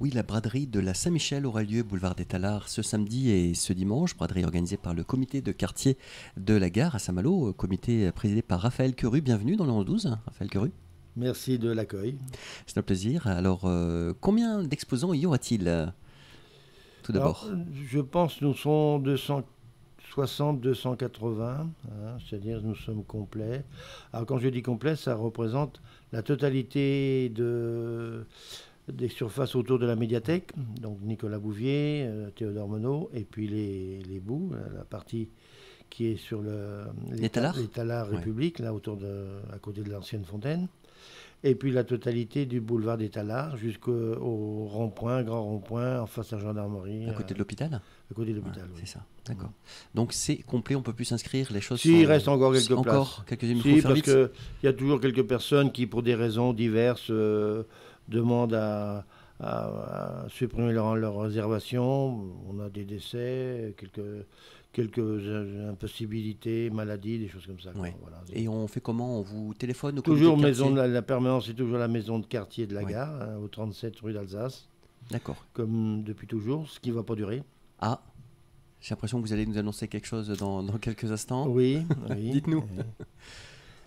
Oui, la braderie de la Saint-Michel aura lieu boulevard des Talards ce samedi et ce dimanche. Braderie organisée par le comité de quartier de la Gare à Saint-Malo, comité présidé par Raphaël Coeuru. Bienvenue dans le 11-12, Raphaël Coeuru. Merci de l'accueil. C'est un plaisir. Alors, combien d'exposants y aura-t-il tout d'abord? Je pense nous sommes 260-280, c'est-à-dire nous sommes complets. Alors quand je dis complet, ça représente la totalité des surfaces autour de la médiathèque, donc Nicolas Bouvier, Théodore Monod, et puis les bouts, la partie qui est sur les Talards République, là autour à côté de l'ancienne fontaine, et puis la totalité du boulevard des Talards jusqu'au rond-point, grand rond-point, en face à la gendarmerie. À côté de l'hôpital ? À côté de l'hôpital, oui. C'est ça, d'accord. Donc c'est complet, on ne peut plus s'inscrire, les choses sont... Il reste encore quelques places. Encore quelques micro-fermites. Parce qu'il y a toujours quelques personnes qui, pour des raisons diverses, demandent à supprimer leur réservation. On a des décès, quelques impossibilités, maladies, des choses comme ça. Oui. Voilà. Et on fait comment? On vous téléphone au toujours comité de maison de la permanence, c'est toujours la maison de quartier de la Gare, hein, au 37 rue d'Alsace. D'accord. Comme depuis toujours, ce qui ne va pas durer. Ah, j'ai l'impression que vous allez nous annoncer quelque chose dans quelques instants. Oui, oui. Dites-nous. Oui.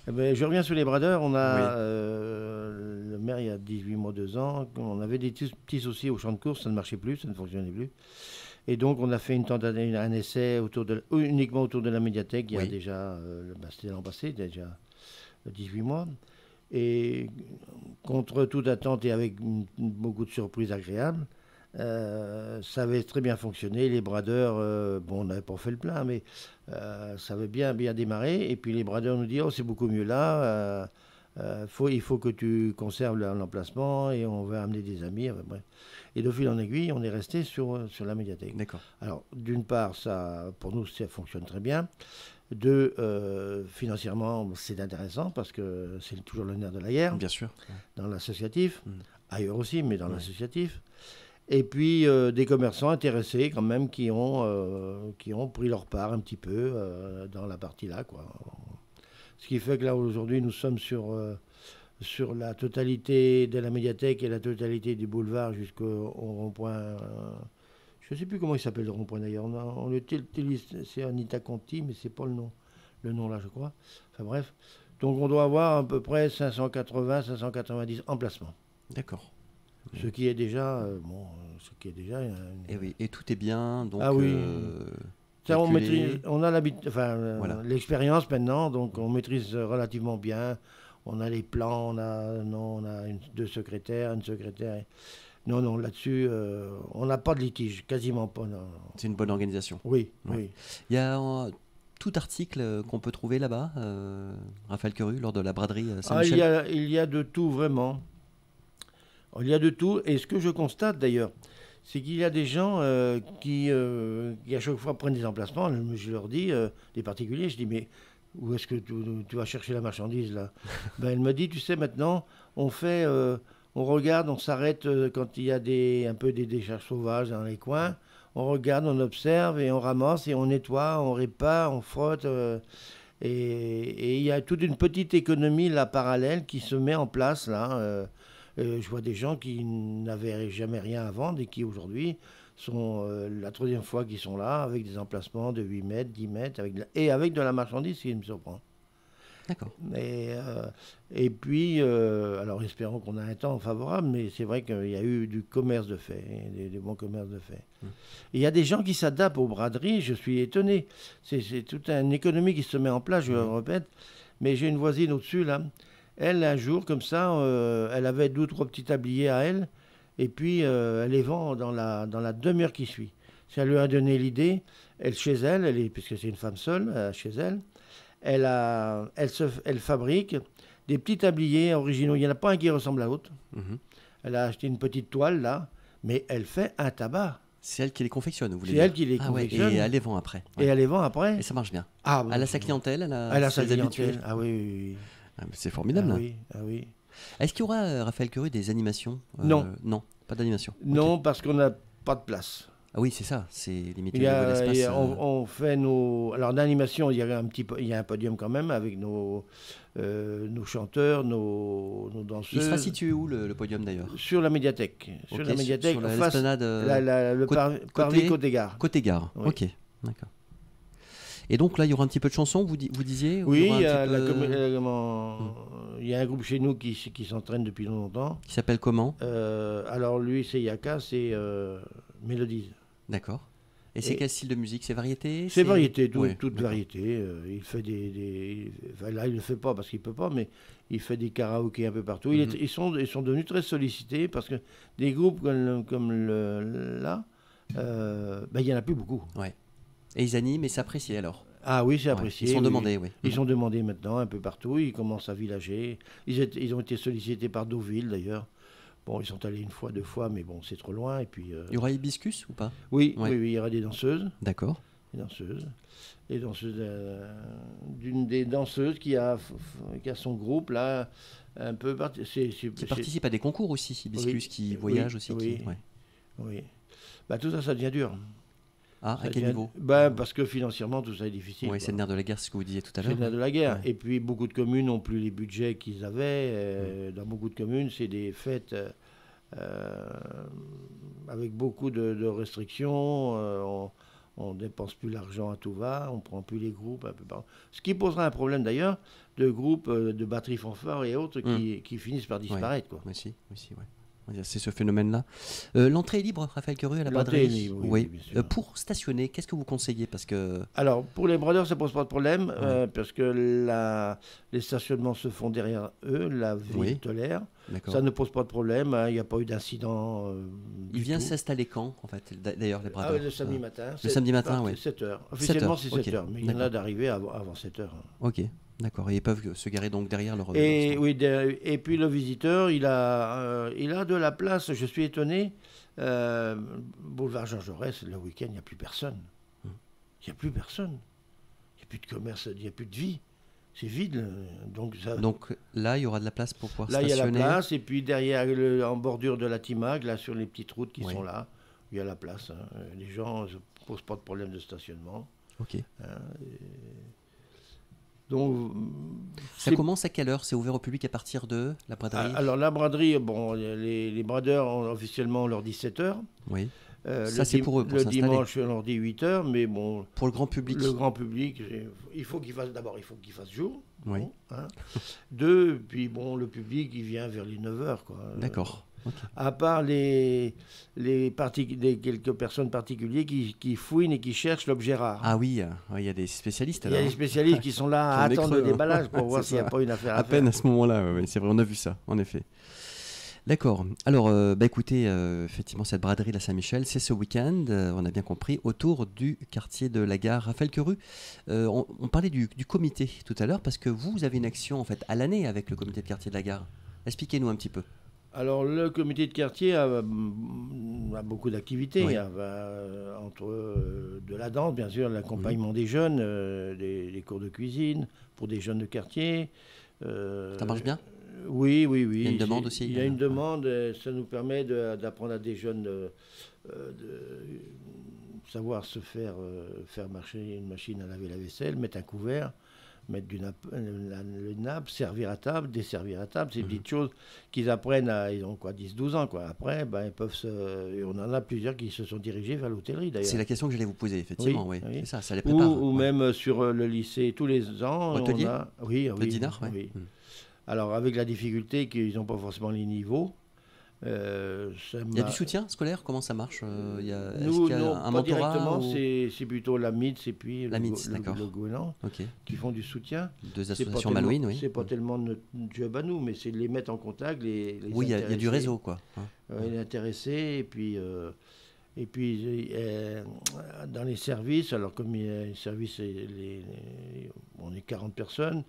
Eh ben, je reviens sur les bradeurs. On a le maire, il y a 18 mois, 2 ans, on avait des petits soucis au champ de course, ça ne marchait plus, ça ne fonctionnait plus. Et donc, on a fait un essai uniquement autour de la médiathèque, il y a déjà, c'était l'an passé, déjà 18 mois. Et contre toute attente et avec beaucoup de surprises agréables, ça avait très bien fonctionné. Les bradeurs, bon, on n'avait pas fait le plein, mais ça avait bien démarré. Et puis les bradeurs nous disaient, oh, c'est beaucoup mieux là, il faut que tu conserves l'emplacement et on va amener des amis. Enfin, bref. Et de fil en aiguille, on est resté sur la médiathèque. D'accord. Alors, d'une part, ça, pour nous, ça fonctionne très bien. Deux, financièrement, c'est intéressant parce que c'est toujours le nerf de la guerre. Bien sûr. Dans l'associatif, ailleurs aussi, mais dans l'associatif. Et puis des commerçants intéressés quand même qui ont pris leur part un petit peu dans la partie là, quoi. Ce qui fait que là aujourd'hui nous sommes sur la totalité de la médiathèque et la totalité du boulevard jusqu'au rond-point. Je ne sais plus comment il s'appelle le rond-point d'ailleurs. On utilise, c'est Anita Conti, mais c'est pas le nom là je crois. Enfin bref, donc on doit avoir à peu près 580-590 emplacements. D'accord. Ce qui est déjà, et tout est bien, donc... Ah oui, ça, on maîtrise, on a l'expérience maintenant, donc on maîtrise relativement bien, on a les plans, on a deux secrétaires, une secrétaire... Non, là-dessus, on n'a pas de litige, quasiment pas. C'est une bonne organisation. Oui, ouais. Oui. Il y a... tout article qu'on peut trouver là-bas, Raphaël Coeuru, lors de la braderie Saint-Michel. Ah, il y a de tout, vraiment. Il y a de tout, et ce que je constate d'ailleurs, c'est qu'il y a des gens qui à chaque fois prennent des emplacements, je leur dis, des particuliers, je dis mais où est-ce que tu vas chercher la marchandise là? Ben, elle me dit, tu sais maintenant, on regarde, on s'arrête quand il y a un peu des décharges sauvages dans les coins, on regarde, on observe et on ramasse et on nettoie, on répare, on frotte... et il y a toute une petite économie là parallèle qui se met en place là... je vois des gens qui n'avaient jamais rien à vendre et qui aujourd'hui sont la troisième fois qu'ils sont là avec des emplacements de 8 mètres, 10 mètres avec de la marchandise, si il me surprend. D'accord. Et puis, alors espérons qu'on a un temps favorable, mais c'est vrai qu'il y a eu du commerce de fait, des bons commerces de fait. Il y a des gens qui s'adaptent aux braderies, je suis étonné. C'est toute une économie qui se met en place, je le répète, mais j'ai une voisine au-dessus là. Elle, un jour, comme ça, elle avait 2 ou 3 petits tabliers à elle, et puis elle les vend dans la demi-heure qui suit. Ça lui a donné l'idée, puisque c'est une femme seule, chez elle, elle fabrique des petits tabliers originaux. Il n'y en a pas un qui ressemble à l'autre. Elle a acheté une petite toile, là, mais elle fait un tabac. C'est elle qui les confectionne, vous voulez dire? C'est elle qui les confectionne. Ouais, et elle les vend après. Ouais. Et elle les vend après. Et ça marche bien. Ah, bon, elle a sa clientèle, elle a sa clientèle. Ah oui, oui, oui. Ah, c'est formidable. Ah, oui, ah, oui. Est-ce qu'il y aura, Raphaël Coeuru, des animations? Non. Non, pas d'animation. Non, okay. Parce qu'on n'a pas de place. Ah oui, c'est ça, c'est limité au niveau d'espace. On fait nos... Alors d'animation, il y a un podium quand même avec nos chanteurs, nos danseuses. Il sera situé où le podium d'ailleurs? Sur la médiathèque. Okay, sur la médiathèque, sur l'esplanade... Le parvis Côté-Gare. Côté-Gare, oui. Ok, d'accord. Et donc là, il y aura un petit peu de chansons, vous disiez? Oui, il y a un groupe chez nous qui s'entraîne depuis longtemps. Qui s'appelle comment? Alors lui, c'est Yaka, c'est Mélodie. D'accord. Et c'est quel style de musique? C'est variété? C'est variété, toute variété. Il fait des... Enfin, là, il ne le fait pas parce qu'il ne peut pas, mais il fait des karaokés un peu partout. Mm-hmm. Ils sont devenus très sollicités parce que des groupes comme il n'y en a plus beaucoup. Ouais. Et ils animent et s'apprécient alors? Ah oui, c'est apprécié. Ils sont demandés, oui. Ils sont demandés maintenant un peu partout, ils commencent à villager. Ils ont été sollicités par Deauville d'ailleurs. Bon, ils sont allés une fois, deux fois, mais bon, c'est trop loin. Et puis, il y aura Hibiscus ou pas? Oui, il y aura des danseuses. D'accord. D'une des danseuses qui a son groupe là, un peu... Qui participe à des concours aussi, Hibiscus, qui voyage aussi. Oui. Bah, tout ça, ça devient dur. Ah, à quel niveau? Parce que financièrement, tout ça est difficile. Oui, c'est le nerf de la guerre, ce que vous disiez tout à l'heure. C'est le nerf de la guerre. Ouais. Et puis, beaucoup de communes n'ont plus les budgets qu'ils avaient. Dans beaucoup de communes, c'est des fêtes avec beaucoup de restrictions. On ne dépense plus l'argent à tout va. On ne prend plus les groupes. Un peu par... Ce qui posera un problème, d'ailleurs, de groupes de batterie fanfare et autres qui finissent par disparaître. Oui, aussi. C'est ce phénomène-là. L'entrée est libre, Raphaël Coeuru, à la braderie. Libre, oui. Pour stationner, qu'est-ce que vous conseillez? Parce que... Alors, pour les bradeurs, ça ne pose pas de problème, parce que les stationnements se font derrière eux, la ville tolère. Ça ne pose pas de problème, il n'y a pas eu d'incident. Il vient s'installer quand, en fait, d'ailleurs, les bradeurs? Le samedi matin. Le samedi matin, oui. 7h. Officiellement, c'est 7h, mais il y en a d'arriver avant 7h. Ok. D'accord, et ils peuvent se garer donc derrière leur... Et puis le visiteur, il a de la place, je suis étonné, boulevard Jean Jaurès, le week-end, il n'y a plus personne. Il n'y a plus de commerce, il n'y a plus de vie. C'est vide. Donc là, il y aura de la place pour pouvoir stationner. Là, il y a la place, et puis derrière, en bordure de la Timag, là, sur les petites routes qui sont là, il y a la place. Les gens ne posent pas de problème de stationnement. Ok. Donc, ça commence à quelle heure? C'est ouvert au public à partir de la braderie? Alors la braderie, bon, les bradeurs officiellement on leur dit 7h. Oui. Ça c'est pour eux. Pour le dimanche on leur dit 8h, mais bon. Pour le grand public. Le grand public, il faut qu'il fasse jour. Oui. Bon, hein. Deux, puis bon, le public il vient vers les 9h quoi. D'accord. Okay. À part les quelques personnes particulières qui fouinent et qui cherchent l'objet rare. Ah oui, il y a des spécialistes. Il y a des spécialistes qui sont là à attendre le déballage pour voir s'il n'y a pas une affaire à faire. À peine à ce moment-là, oui, c'est vrai, on a vu ça, en effet. D'accord. Alors, écoutez, effectivement, cette braderie de la Saint-Michel, c'est ce week-end, on a bien compris, autour du quartier de la Gare. Raphaël Coeuru, on parlait du comité tout à l'heure, parce que vous avez une action en fait à l'année avec le comité de quartier de la Gare. Expliquez-nous un petit peu. Alors, le comité de quartier a beaucoup d'activités, entre de la danse, bien sûr, l'accompagnement des jeunes, des cours de cuisine pour des jeunes de quartier. Ça marche bien? Oui. Il y a une demande aussi? Il y a une demande, ça nous permet d'apprendre à des jeunes de savoir se faire marcher une machine à laver la vaisselle, mettre un couvert. Mettre le nappe, servir à table, ces petites choses qu'ils apprennent à, ils ont quoi, 10-12 ans, quoi. Après, ils peuvent on en a plusieurs qui se sont dirigés vers l'hôtellerie, d'ailleurs. C'est la question que j'allais vous poser, effectivement, oui. C'est ça, ça les prépare. Ou même sur le lycée, tous les ans, hôtelier, le dinar, Alors, avec la difficulté qu'ils n'ont pas forcément les niveaux. Il y a du soutien scolaire? Comment ça marche? C'est plutôt la MITS et puis le Gouelan qui font du soutien. Deux associations malouines, oui. C'est pas tellement notre job à nous, mais c'est de les mettre en contact. Oui, il y a du réseau, quoi. Les intéressés, et puis dans les services, alors comme il y a les services, on est 40 personnes,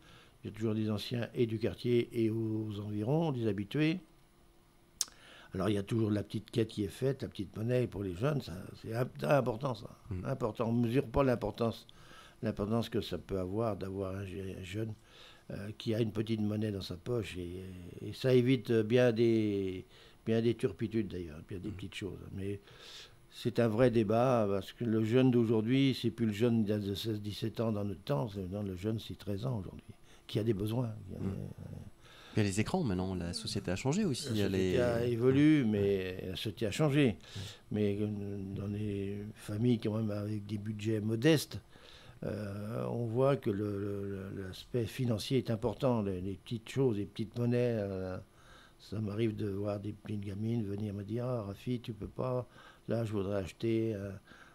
il y a toujours des anciens et du quartier et aux environs, des habitués. Alors, il y a toujours la petite quête qui est faite, la petite monnaie pour les jeunes, c'est important, ça. Important. On ne mesure pas l'importance que ça peut avoir d'avoir un jeune qui a une petite monnaie dans sa poche. Et ça évite bien des turpitudes, d'ailleurs, bien des petites choses. Mais C'est un vrai débat, parce que le jeune d'aujourd'hui, c'est plus le jeune de 16-17 ans dans notre temps, le jeune c'est 13 ans aujourd'hui, qui a des besoins. Il y a les écrans maintenant, la société a changé aussi. La société a évolué, mais la société a changé. Mais dans les familles quand même avec des budgets modestes, on voit que l'aspect financier est important, les petites choses, les petites monnaies. Ça m'arrive de voir des petites gamines venir me dire « Ah, Rafi, tu peux pas, là je voudrais acheter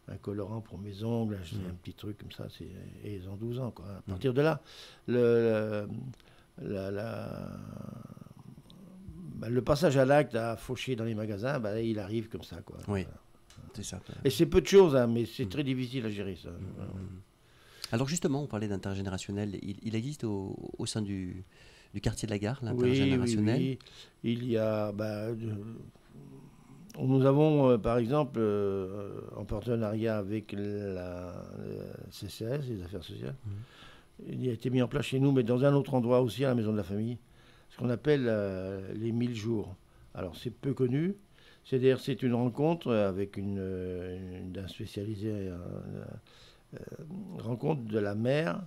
un colorant pour mes ongles, acheter un petit truc comme ça. » Et ils ont 12 ans, quoi. À partir de là, le passage à l'acte à faucher dans les magasins, il arrive comme ça, quoi. Oui, c'est ça. Et c'est peu de choses, hein, mais c'est très difficile à gérer, ça. Alors justement, on parlait d'intergénérationnel. Il existe au sein du quartier de la Gare, l'intergénérationnel? Oui. Il y a... nous avons, par exemple, en partenariat avec la CCS, les affaires sociales, il a été mis en place chez nous, mais dans un autre endroit aussi, à la Maison de la Famille, ce qu'on appelle les 1000 jours. Alors, c'est peu connu. C'est-à-dire, c'est une rencontre avec un spécialisé... rencontre de la mère,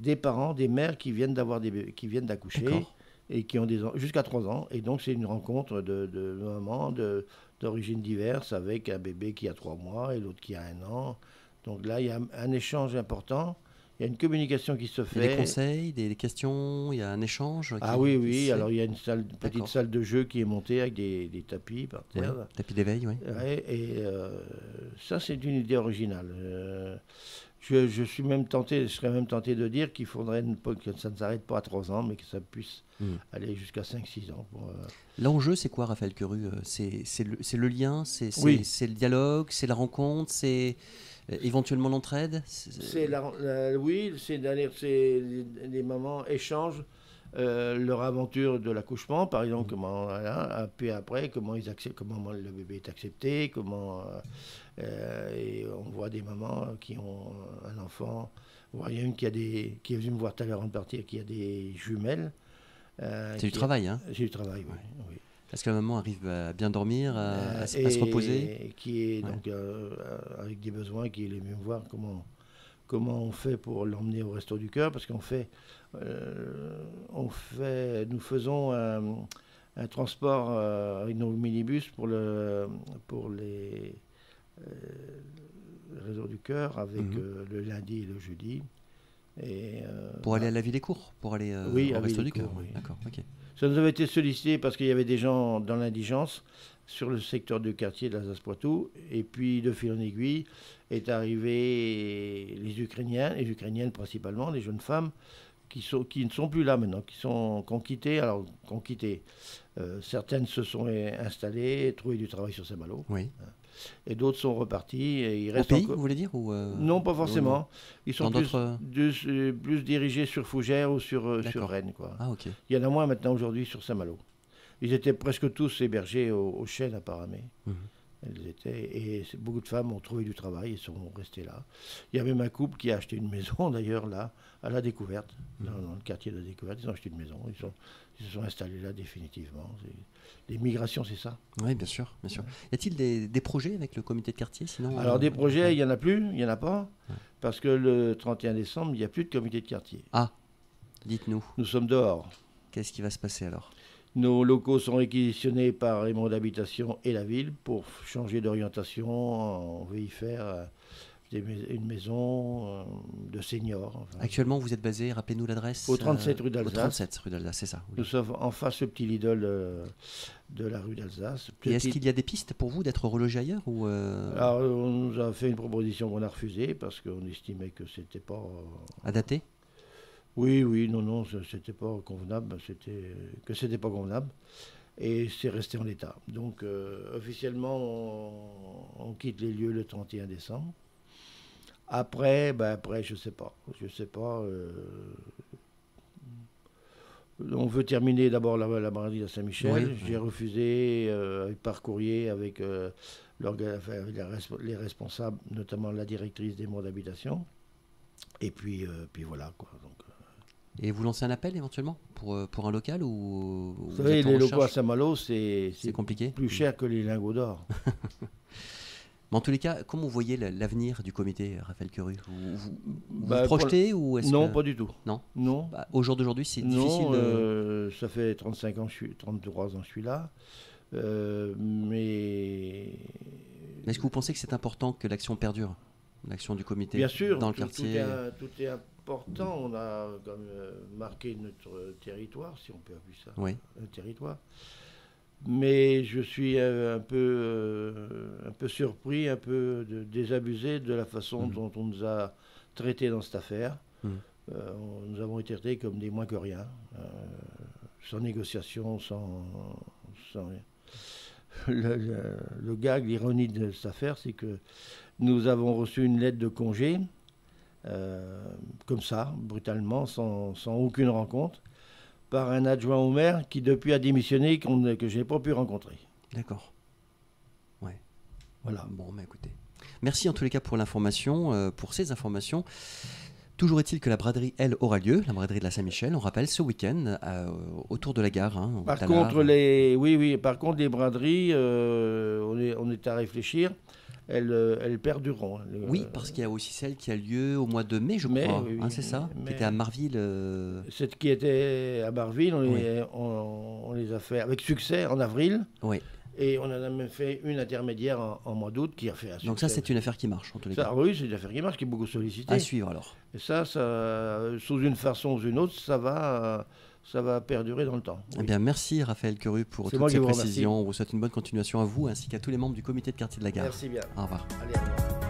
des parents, des mères qui viennent d'accoucher et qui ont jusqu'à 3 ans. Et donc, c'est une rencontre de mamans d'origines diverses avec un bébé qui a 3 mois et l'autre qui a 1 an. Donc là, il y a un échange important. Il y a une communication qui se fait. Il y a des conseils, des questions, il y a un échange. Oui. Alors, il y a une petite salle de jeu qui est montée avec des tapis par terre. Oui, tapis d'éveil, oui. Ouais, et ça, c'est une idée originale. Je suis même tenté, je serais même tenté de dire qu'il faudrait que ça ne s'arrête pas à 3 ans, mais que ça puisse aller jusqu'à 5-6 ans. L'enjeu, c'est quoi, Raphaël Coeuru? C'est le lien, c'est le dialogue, c'est la rencontre, c'est... éventuellement l'entraide? Oui, c'est les mamans échangent leur aventure de l'accouchement, par exemple, puis après, comment le bébé est accepté, et on voit des mamans qui ont un enfant, il y a une qui est venue me voir tout à l'heure en partie, qui a des jumelles. C'est du travail, hein? C'est du travail, oui. Est-ce que la maman arrive à bien dormir, à se reposer? Avec des besoins, qui est les mieux voir comment on fait pour l'emmener au Restos du cœur, parce qu'on fait, nous faisons un transport avec nos minibus pour les Restos du cœur, avec le lundi et le jeudi. Et, pour aller à la Ville des Cours, pour aller au Restos du cœur. Oui. D'accord, ok. Ça nous avait été sollicité parce qu'il y avait des gens dans l'indigence sur le secteur du quartier de l'Alsace-Poitou. Et puis, de fil en aiguille, est arrivé les Ukrainiens, les Ukrainiennes principalement, les jeunes femmes, qui ne sont plus là maintenant, qui ont quitté. Alors, certaines se sont installées, trouvé du travail sur Saint-Malo. Oui. Et d'autres sont repartis. Et ils restent au pays, vous voulez dire, ou non, pas forcément. Ils sont plus dirigés sur Fougères ou sur Rennes, quoi. Ah, okay. Il y en a moins maintenant aujourd'hui sur Saint-Malo. Ils étaient presque tous hébergés au Chêne à Paramé. Et beaucoup de femmes ont trouvé du travail et sont restées là. Il y a même un couple qui a acheté une maison, d'ailleurs, là, à La Découverte, dans le quartier de La Découverte. Ils ont acheté une maison, ils se sont installés là définitivement. Les migrations, c'est ça. Oui, bien sûr, bien sûr. Y a-t-il des projets avec le comité de quartier, sinon? Alors, des projets, il n'y en a plus, il n'y en a pas, parce que le 31 décembre, il n'y a plus de comité de quartier. Ah, dites-nous. Nous sommes dehors. Qu'est-ce qui va se passer alors? Nos locaux sont réquisitionnés par les mondes d'habitation et la ville pour changer d'orientation. On veut y faire une maison de seniors. Enfin. Actuellement, vous êtes basé, rappelez-nous l'adresse. Au 37 rue d'Alsace. Au 37 rue d'Alsace, c'est ça. Oui. Nous sommes en face au petit Lidl de la rue d'Alsace. Et est-ce qu'il y a des pistes pour vous d'être relogé ailleurs ou Alors, on nous a fait une proposition qu'on a refusée parce qu'on estimait que c'était pas... Adapté? Oui, non, c'était pas convenable, et c'est resté en l'état. Donc, officiellement, on quitte les lieux le 31 décembre. Après, je sais pas. On veut terminer d'abord la Braderie de la Saint-Michel. Oui. J'ai refusé par courrier avec les responsables, notamment la directrice des mondes d'habitation. Et puis voilà, quoi. Donc, et vous lancez un appel éventuellement pour un local ou vous savez, les locaux à Saint-Malo, c'est compliqué. Plus cher que les lingots d'or. Mais en tous les cas, comment vous voyez l'avenir du comité, Raphaël Coeuru? Vous projetez ou est-ce Non, que... pas du tout. Non, non. Bah, au jour d'aujourd'hui, c'est difficile. Ça fait 35 ans, 33 ans, je suis là. Mais est-ce que vous pensez que c'est important que l'action perdure, l'action du comité? Bien sûr, dans le quartier. Tout est important. On a comme marqué notre territoire, si on peut appeler ça, oui, un territoire. Mais je suis un peu surpris, un peu désabusé de la façon dont on nous a traités dans cette affaire. Nous avons été traités comme des moins que rien, sans négociation, sans rien. Le gag, l'ironie de cette affaire, c'est que nous avons reçu une lettre de congé, comme ça, brutalement, sans aucune rencontre, par un adjoint au maire qui depuis a démissionné, que je n'ai pas pu rencontrer. D'accord. Ouais. Voilà. Bon, mais écoutez. Merci en tous les cas pour l'information, pour ces informations. Toujours est-il que la braderie, elle, aura lieu, la braderie de la Saint-Michel, on rappelle, ce week-end, autour de la gare. Hein, par contre, par contre, les braderies, on est à réfléchir. Elles perdureront. Oui, parce qu'il y a aussi celle qui a lieu au mois de mai, je crois. Oui, hein, c'est ça, qui était à Marville. Cette qui était à Marville, on les a fait avec succès en avril. Oui. Et on en a même fait une intermédiaire en mois d'août qui a fait un succès. Donc ça, c'est une affaire qui marche, en tous les cas. Oui, c'est une affaire qui marche, qui est beaucoup sollicitée. À suivre, alors. Et ça, sous une façon ou une autre, ça va perdurer dans le temps. Oui. Eh bien, merci Raphaël Coeuru pour toutes ces précisions. On vous souhaite une bonne continuation à vous ainsi qu'à tous les membres du comité de quartier de la gare. Merci bien. Au revoir. Allez, au revoir.